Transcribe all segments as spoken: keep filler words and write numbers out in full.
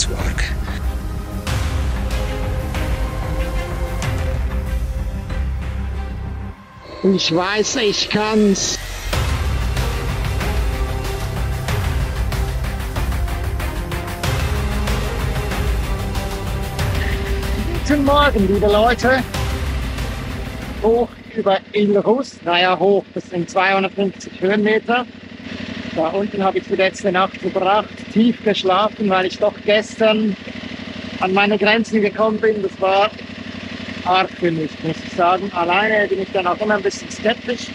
God's work. Ich weiß, ich kann's. Guten Morgen, liebe Leute. Hoch über Ile Rousse, naja, hoch, das sind zweihundertfünfzig Höhenmeter. Da unten habe ich die letzte Nacht verbracht, tief geschlafen, weil ich doch gestern an meine Grenzen gekommen bin. Das war hart für mich, muss ich sagen. Alleine bin ich dann auch immer ein bisschen skeptisch,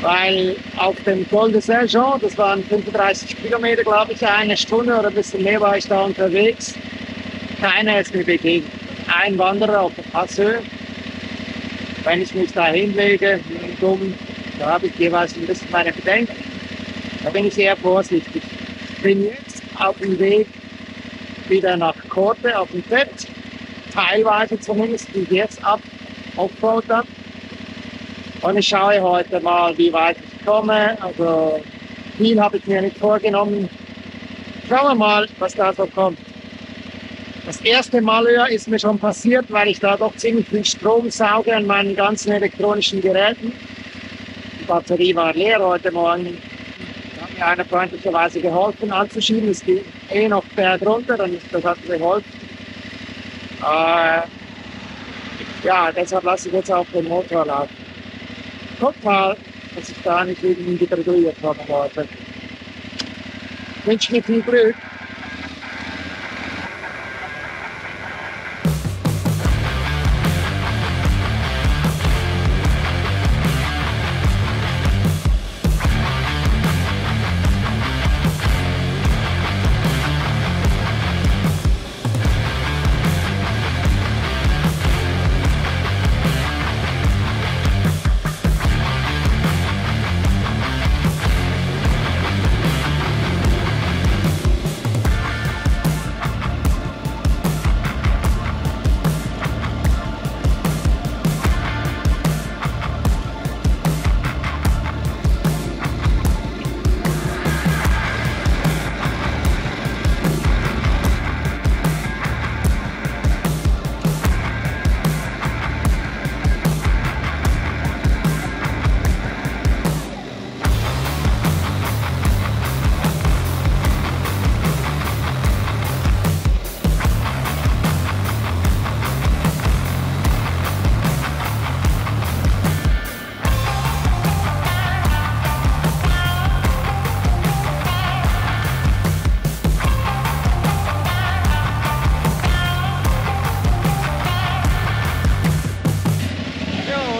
weil auf dem Col de Saint-Jean, das waren fünfunddreißig Kilometer, glaube ich, eine Stunde oder ein bisschen mehr war ich da unterwegs. Keiner ist mir begegnet. Ein Wanderer auf der Passhöhe. Wenn ich mich da hinlege, da habe ich jeweils ein bisschen meine Bedenken. Da bin ich eher vorsichtig. Ich bin jetzt auf dem Weg wieder nach Corte auf dem T E T. Teilweise zumindest, die jetzt ab, Offroad ab. Und ich schaue heute mal, wie weit ich komme. Also viel habe ich mir nicht vorgenommen. Schauen wir mal, was da so kommt. Das erste Malheur ist mir schon passiert, weil ich da doch ziemlich viel Strom sauge an meinen ganzen elektronischen Geräten. Die Batterie war leer heute Morgen. Da hat mir einer freundlicherweise geholfen anzuschieben. Es ging eh noch bergunter, dann ist das hat mir geholfen. Äh, ja, deshalb lasse ich jetzt auch den Motor laufen. Guck mal, dass ich da nicht irgendwie gedreht habe heute. Ich wünsche mir viel Glück.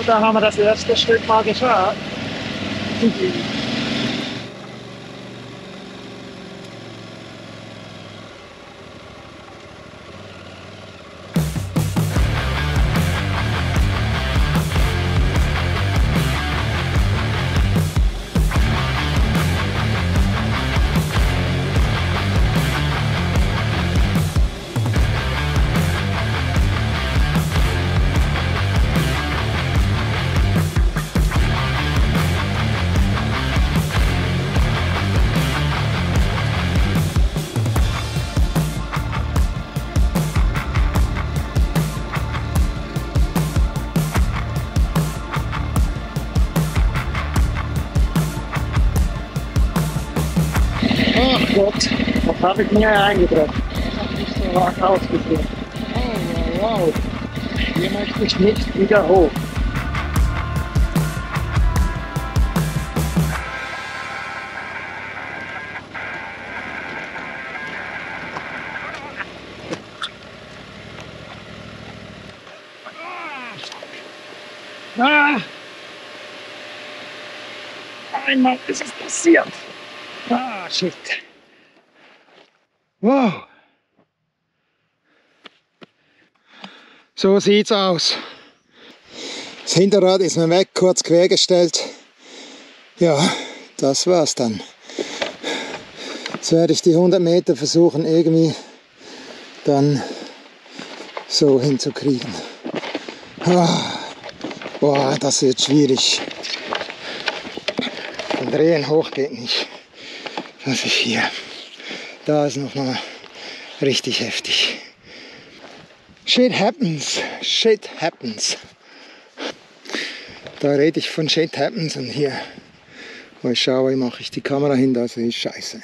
Da haben wir das erste Stück mal geschafft. Gott, was habe ich mir eingebracht? Das hat nicht so arg ausgesehen. Oh, wow. Hier möchte ich nicht wieder hoch. Ah! Einmal ist es passiert. Ah, shit. Wow, so sieht's aus. Das Hinterrad ist mir weg, kurz quergestellt. Ja, das war's dann. Jetzt werde ich die hundert Meter versuchen, irgendwie dann so hinzukriegen. Ah, boah, das wird schwierig. Drehen hoch geht nicht. Was ist hier? Da ist noch mal richtig heftig. Shit happens, shit happens. Da rede ich von shit happens und hier, wo ich schaue, mache ich die Kamera hin, das ist scheiße.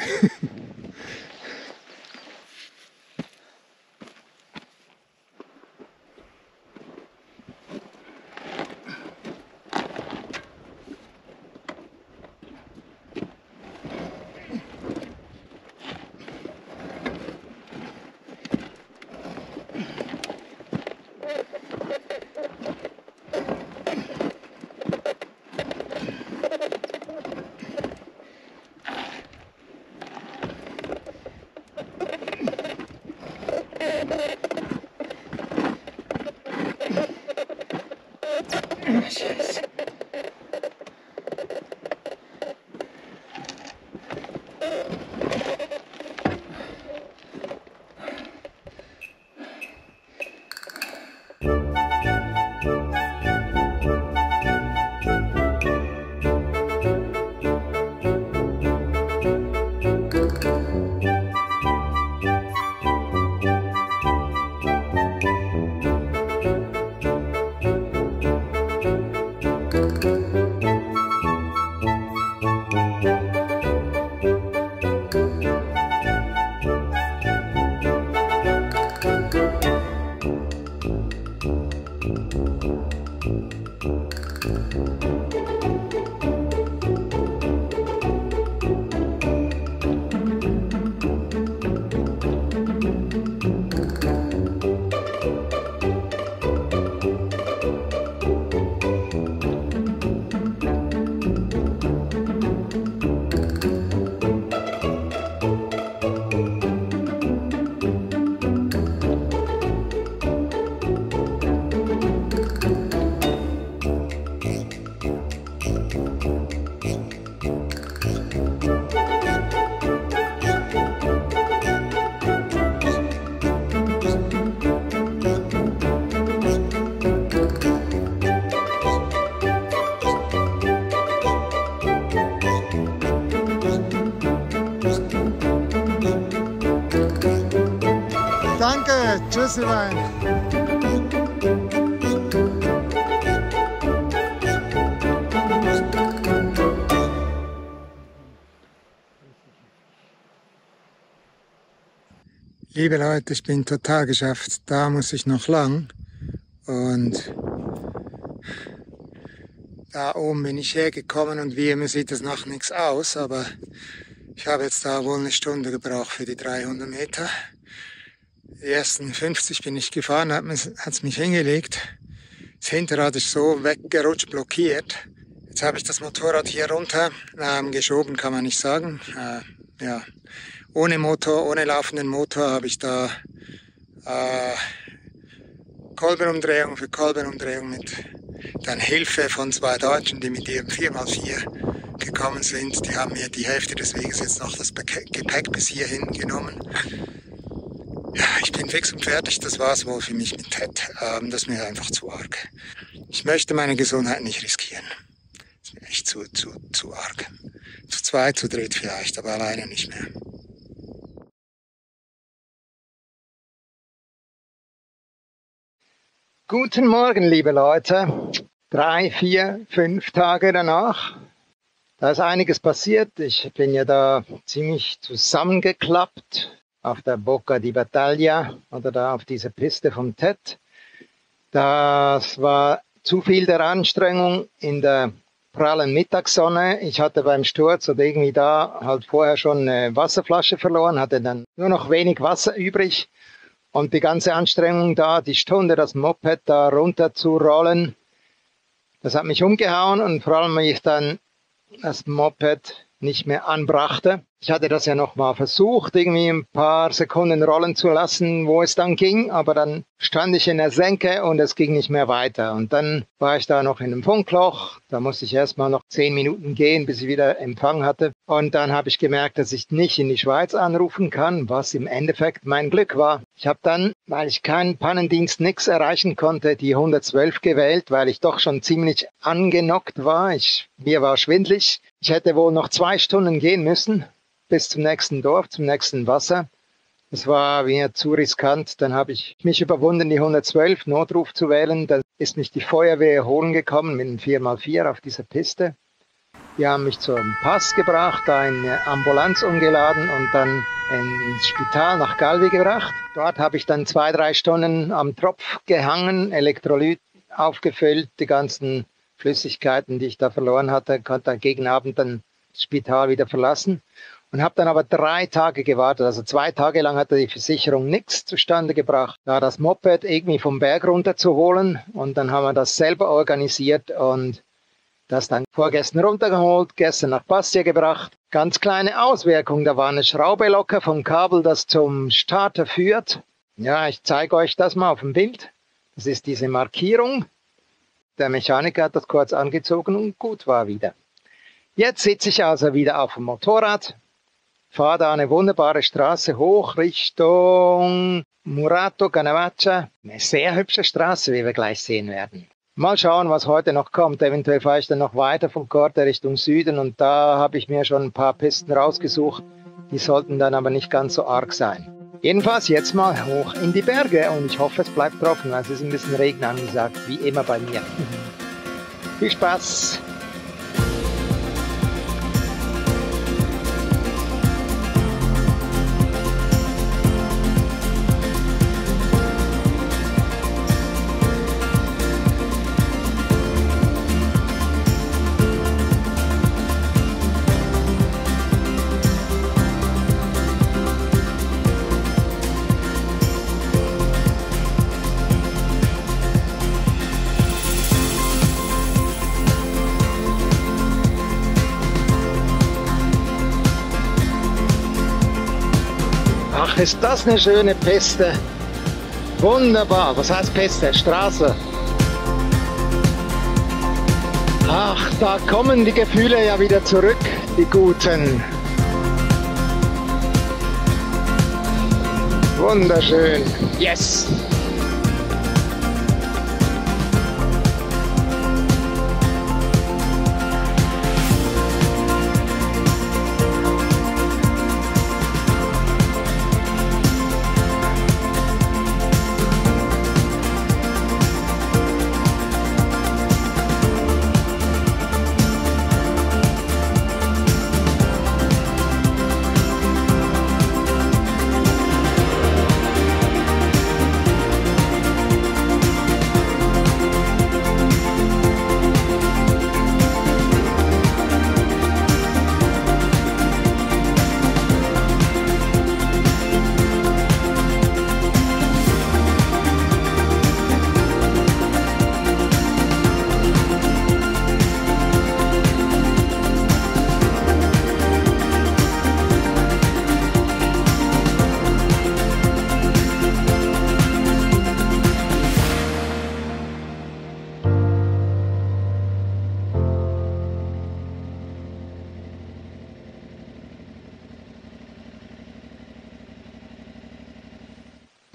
Tschüss, Ivan. Liebe Leute, ich bin total geschafft. Da muss ich noch lang. Und da oben bin ich hergekommen und wie immer sieht es noch nichts aus, aber ich habe jetzt da wohl eine Stunde gebraucht für die dreihundert Meter. Die ersten fünfzig bin ich gefahren, hat es mich hingelegt. Das Hinterrad ist so weggerutscht, blockiert. Jetzt habe ich das Motorrad hier runter ähm, geschoben, kann man nicht sagen. Äh, ja. Ohne Motor, ohne laufenden Motor habe ich da äh, Kolbenumdrehung für Kolbenumdrehung mit dann Hilfe von zwei Deutschen, die mit ihrem vier mal vier gekommen sind. Die haben mir die Hälfte des Weges jetzt noch das Gepäck bis hierhin genommen. Ja, ich bin fix und fertig, das war's wohl für mich mit T E T. Ähm, das ist mir einfach zu arg. Ich möchte meine Gesundheit nicht riskieren. Das ist mir echt zu, zu, zu arg. Zu zweit, zu dritt vielleicht, aber alleine nicht mehr. Guten Morgen, liebe Leute. Drei, vier, fünf Tage danach. Da ist einiges passiert. Ich bin ja da ziemlich zusammengeklappt. Auf der Bocca di Battaglia oder da auf dieser Piste vom T E T. Das war zu viel der Anstrengung in der prallen Mittagssonne. Ich hatte beim Sturz oder irgendwie da halt vorher schon eine Wasserflasche verloren, hatte dann nur noch wenig Wasser übrig und die ganze Anstrengung da, die Stunde, das Moped da runter zu rollen, das hat mich umgehauen und vor allem, weil ich dann das Moped nicht mehr anbrachte. Ich hatte das ja noch mal versucht, irgendwie ein paar Sekunden rollen zu lassen, wo es dann ging, aber dann stand ich in der Senke und es ging nicht mehr weiter. Und dann war ich da noch in einem Funkloch, da musste ich erstmal noch zehn Minuten gehen, bis ich wieder Empfang hatte. Und dann habe ich gemerkt, dass ich nicht in die Schweiz anrufen kann, was im Endeffekt mein Glück war. Ich habe dann, weil ich keinen Pannendienst, nichts erreichen konnte, die hundertzwölf gewählt, weil ich doch schon ziemlich angenockt war. Ich, mir war schwindelig. Ich hätte wohl noch zwei Stunden gehen müssen bis zum nächsten Dorf, zum nächsten Wasser. Es war mir zu riskant. Dann habe ich mich überwunden, die hundertzwölf Notruf zu wählen. Dann ist mich die Feuerwehr holen gekommen mit einem vier mal vier auf dieser Piste. Die haben mich zum Pass gebracht, eine Ambulanz umgeladen und dann ins Spital nach Galvi gebracht. Dort habe ich dann zwei, drei Stunden am Tropf gehangen, Elektrolyt aufgefüllt, die ganzen Flüssigkeiten, die ich da verloren hatte, konnte dann gegen Abend dann das Spital wieder verlassen. Und habe dann aber drei Tage gewartet, also zwei Tage lang hatte die Versicherung nichts zustande gebracht, da das Moped irgendwie vom Berg runter zu holen. Und dann haben wir das selber organisiert und das dann vorgestern runtergeholt, gestern nach Bastia gebracht. Ganz kleine Auswirkung, da war eine Schraube locker vom Kabel, das zum Starter führt. Ja, ich zeige euch das mal auf dem Bild. Das ist diese Markierung. Der Mechaniker hat das kurz angezogen und gut war wieder. Jetzt sitze ich also wieder auf dem Motorrad. Fahre da eine wunderbare Straße hoch Richtung Murato Ganavaccia. Eine sehr hübsche Straße, wie wir gleich sehen werden. Mal schauen, was heute noch kommt. Eventuell fahre ich dann noch weiter vom Corte Richtung Süden und da habe ich mir schon ein paar Pisten rausgesucht. Die sollten dann aber nicht ganz so arg sein. Jedenfalls jetzt mal hoch in die Berge und ich hoffe, es bleibt trocken. Es ist ein bisschen Regen angesagt, wie immer bei mir. Viel Spaß! Ist das eine schöne Piste? Wunderbar. Was heißt Piste? Straße. Ach, da kommen die Gefühle ja wieder zurück, die guten. Wunderschön. Yes!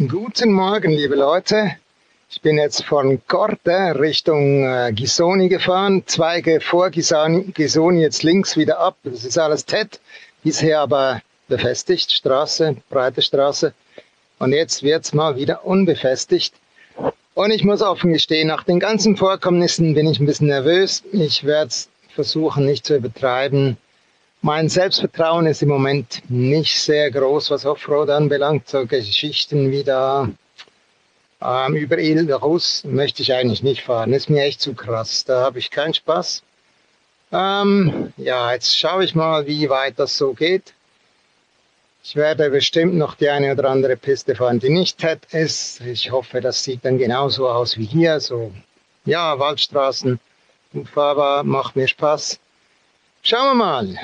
Guten Morgen, liebe Leute. Ich bin jetzt von Corte Richtung äh, Ghisoni gefahren. Zweige vor Ghisoni, Ghisoni jetzt links wieder ab. Das ist alles T E T. Bisher aber befestigt. Straße, breite Straße. Und jetzt wird es mal wieder unbefestigt. Und ich muss offen gestehen, nach den ganzen Vorkommnissen bin ich ein bisschen nervös. Ich werde es versuchen, nicht zu übertreiben. Mein Selbstvertrauen ist im Moment nicht sehr groß, was Offroad anbelangt. So Geschichten wie da ähm, über Ile Rousse möchte ich eigentlich nicht fahren. Ist mir echt zu krass. Da habe ich keinen Spaß. Ähm, ja, jetzt schaue ich mal, wie weit das so geht. Ich werde bestimmt noch die eine oder andere Piste fahren, die nicht T E T ist. Ich hoffe, das sieht dann genauso aus wie hier. So, ja, Waldstraßen, unfahrbar, macht mir Spaß. Schauen wir mal.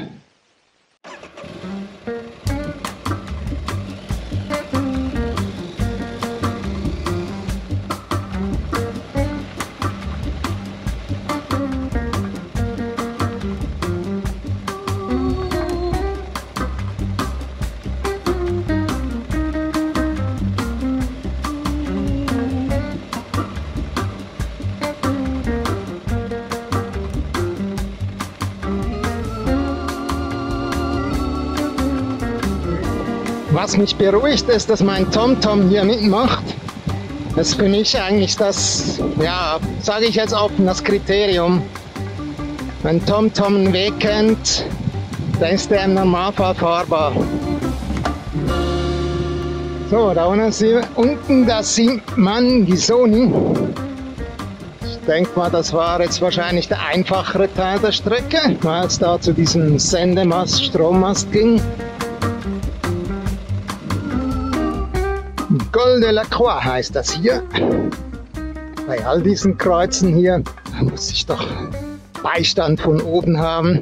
Was mich beruhigt, ist, dass mein TomTom hier mitmacht. Das ist für mich eigentlich das, ja, sage ich jetzt offen, das Kriterium. Wenn TomTom einen Weg kennt, dann ist der im Normalfall fahrbar. So, da unten sieht, unten da sieht man Ghisoni. Ich denke mal, das war jetzt wahrscheinlich der einfachere Teil der Strecke, weil es da zu diesem Sendemast, Strommast ging. Col de la Croix heißt das hier. Bei all diesen Kreuzen hier muss ich doch Beistand von oben haben.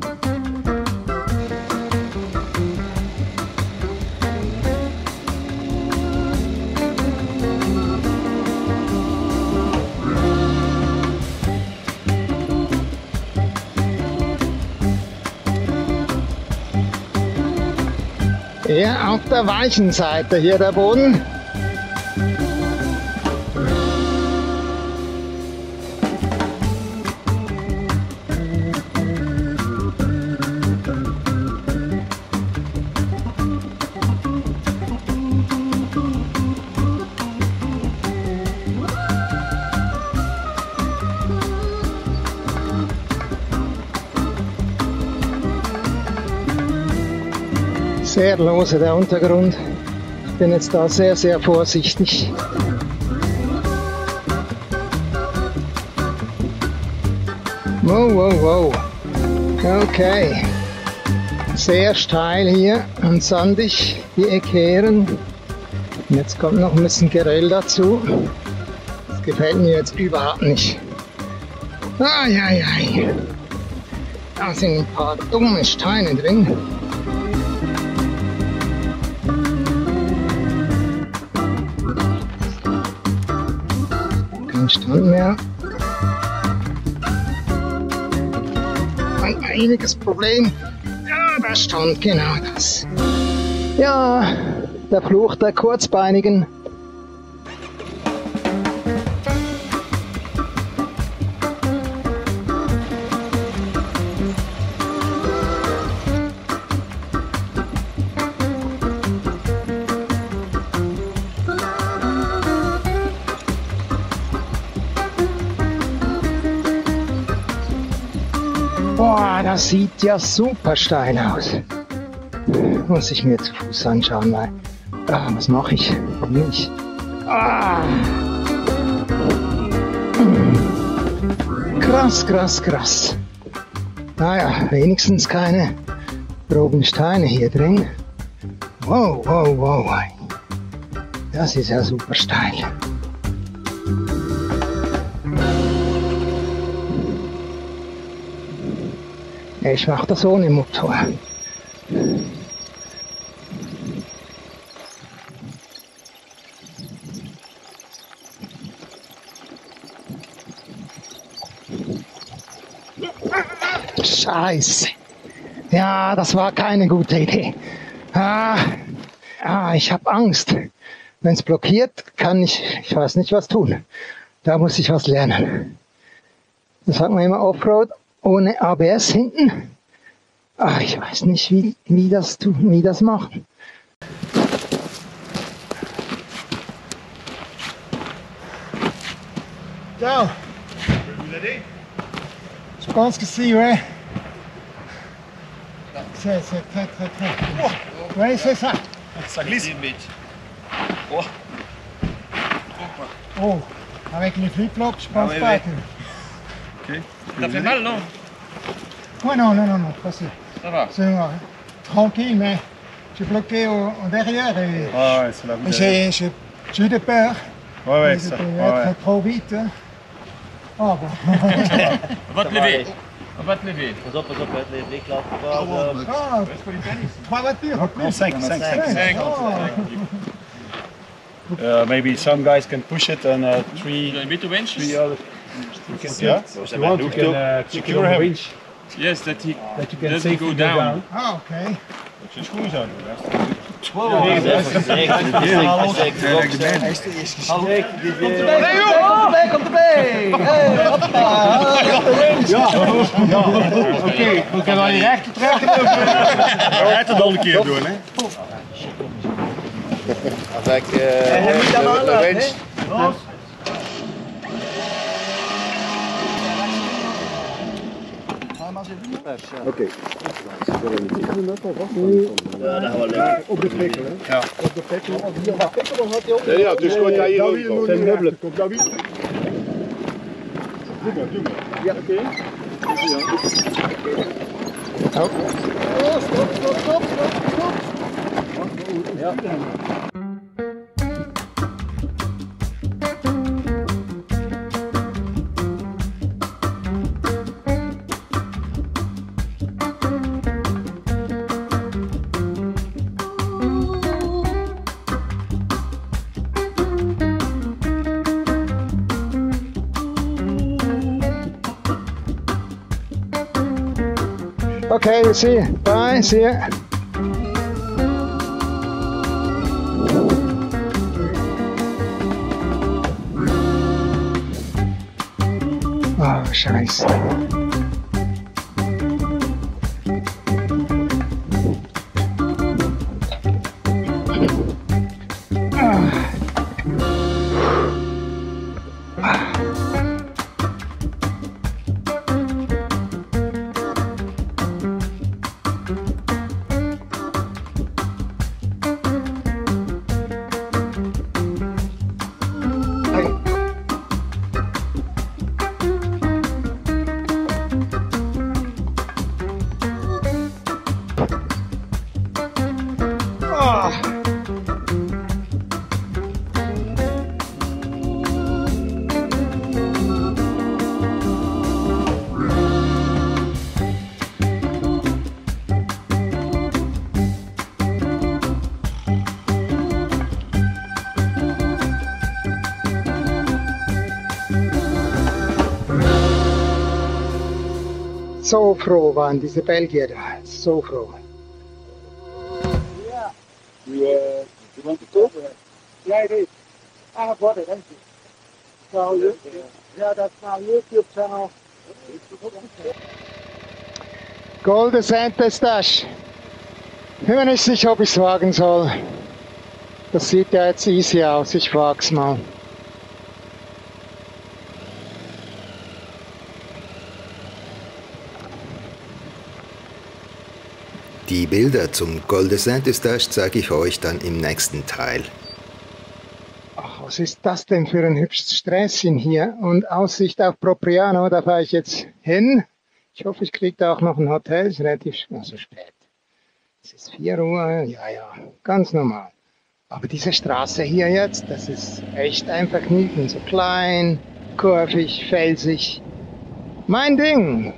Ja, auf der weichen Seite hier der Boden. Sehr lose der Untergrund. Ich bin jetzt da sehr, sehr vorsichtig. Wow, wow, wow. Okay. Sehr steil hier und sandig, die Eckeren. Und jetzt kommt noch ein bisschen Geröll dazu. Das gefällt mir jetzt überhaupt nicht. Ai, ai, ai. Da sind ein paar dumme Steine drin. Strand mehr. Ein einiges Problem. Ja, da stand genau das. Ja, der Fluch der Kurzbeinigen. Boah, das sieht ja super steil aus. Muss ich mir zu Fuß anschauen, weil... Ah, was mache ich? Nicht. Ah. Krass, krass, krass. Naja, wenigstens keine groben Steine hier drin. Wow, wow, wow. Das ist ja super steil. Ich mache das ohne Motor. Scheiße. Ja, das war keine gute Idee. Ah, ah, ich habe Angst. Wenn es blockiert, kann ich, ich weiß nicht, was tun. Da muss ich was lernen. Das sagt man immer Offroad. Ohne A B S hinten. Ach, ich weiß nicht, wie, wie das tun, wie das machen. Ciao. Je pense que si, ouais. C'est, c'est très, très, très. Oh. Ouais, c'est ça. Ça glisse. Oh. Oh. Avec les flip-flops, je pense ah, ouais, pas. Ouais. Que... Okay. Ça fait mal, non? Ouais, non, non, non, non, pas sûr. Ça va. C'est euh, tranquille, mais je suis bloqué au, au derrière et ah ouais, c'est la j'ai, j'ai, j'ai eu des peurs. Ouais, ouais, ça. Ouais, ouais. Trop vite. Hein. Oh, bon. On va te lever. On va te lever. Fais-en, fais-en, fais-en, l'éclat. Ah, trois voitures en plus. Cinq, cinq, cinq. Maybe some guys can push it and uh, three. You need to winch? Three others. You can, yeah. So you want, you can uh, secure a winch. Yes, that he that you can doesn't go down. down. Oh, okay. Oké, we kunnen wel die rechter trekken. We gaan het dan een keer doen, hè? avec euh, le, le range. Hein? Oké. Op de plek, hè? Ja. Op de plek, als je hier gaat kijken, dan gaat hij op. Ja, ja, dus kon jij hier ook. Zijn meubelen. Komt daar weer? Doe maar, doe maar. Ja, oké. Stop, stop, stop, stop, stop. Ja. Okay, we'll see you. Bye, see you. Oh, scheiße. So froh waren diese Belgier da, so froh. Ja, wir wollen die Kurve. Ja, ich weiß. Ah, warte, danke. Ja, das war YouTube-Channel. Golde Sainte-Estache. Ich bin nicht sicher, ob ich es wagen soll. Das sieht ja jetzt easy aus, ich wag's mal. Die Bilder zum Col de Saint-Estache zeige ich euch dann im nächsten Teil. Ach, was ist das denn für ein hübsches Sträßchen hier? Und Aussicht auf Propriano, da fahre ich jetzt hin. Ich hoffe, ich kriege da auch noch ein Hotel, ist relativ also spät. Es ist vier Uhr, ja, ja, ganz normal. Aber diese Straße hier jetzt, das ist echt ein Vergnügen. So klein, kurvig, felsig. Mein Ding!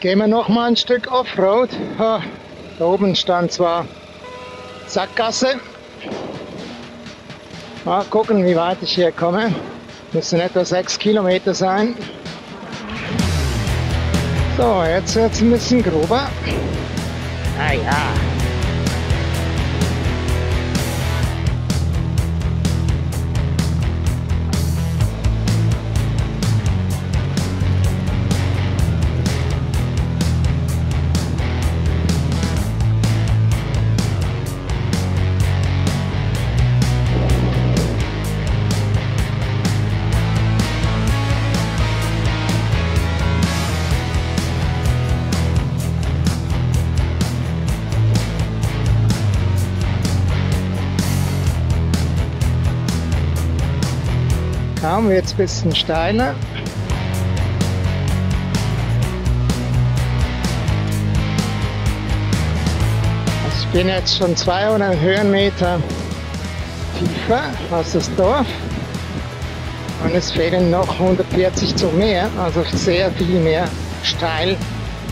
Gehen wir noch mal ein Stück Offroad. Da oben stand zwar Sackgasse. Mal gucken, wie weit ich hier komme. Müssen etwa sechs Kilometer sein. So, jetzt wird es ein bisschen grober. Ah ja. Kaum wird es ein bisschen steiler. Also ich bin jetzt schon zweihundert Höhenmeter tiefer als das Dorf und es fehlen noch hundertvierzig zum Meer, also sehr viel mehr steil.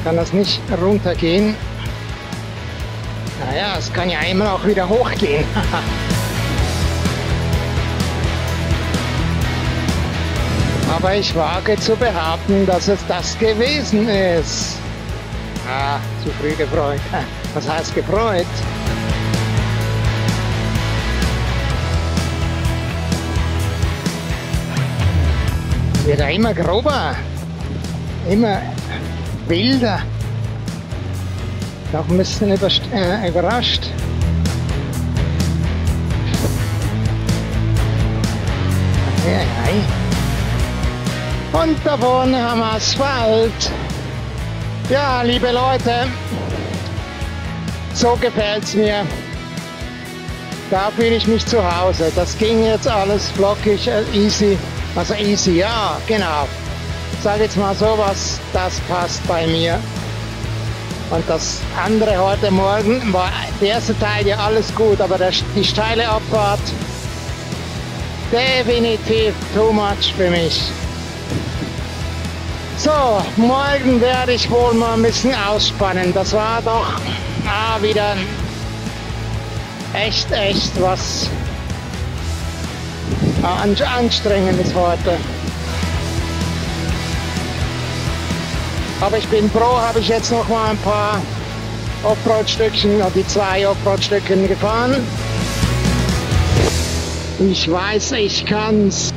Kann das nicht runtergehen. Naja, es kann ja immer auch wieder hochgehen. Aber ich wage zu behaupten, dass es das gewesen ist. Ah, zu früh gefreut. Was heißt gefreut? Wird ja immer grober. immer Bilder. Doch ein bisschen äh, überrascht. Und da vorne haben wir Asphalt. Ja, liebe Leute, so gefällt es mir. Da fühle ich mich zu Hause. Das ging jetzt alles flockig, easy. Also easy, ja, genau. Ich sage jetzt mal sowas, das passt bei mir. Und das andere heute Morgen war der erste Teil ja alles gut, aber der, die steile Abfahrt definitiv too much für mich. So, morgen werde ich wohl mal ein bisschen ausspannen. Das war doch ah, wieder echt, echt was Anstrengendes heute. Aber ich bin froh, habe ich jetzt noch mal ein paar Offroad-Stückchen, die zwei Offroad-Stückchen gefahren. Ich weiß, ich kann's.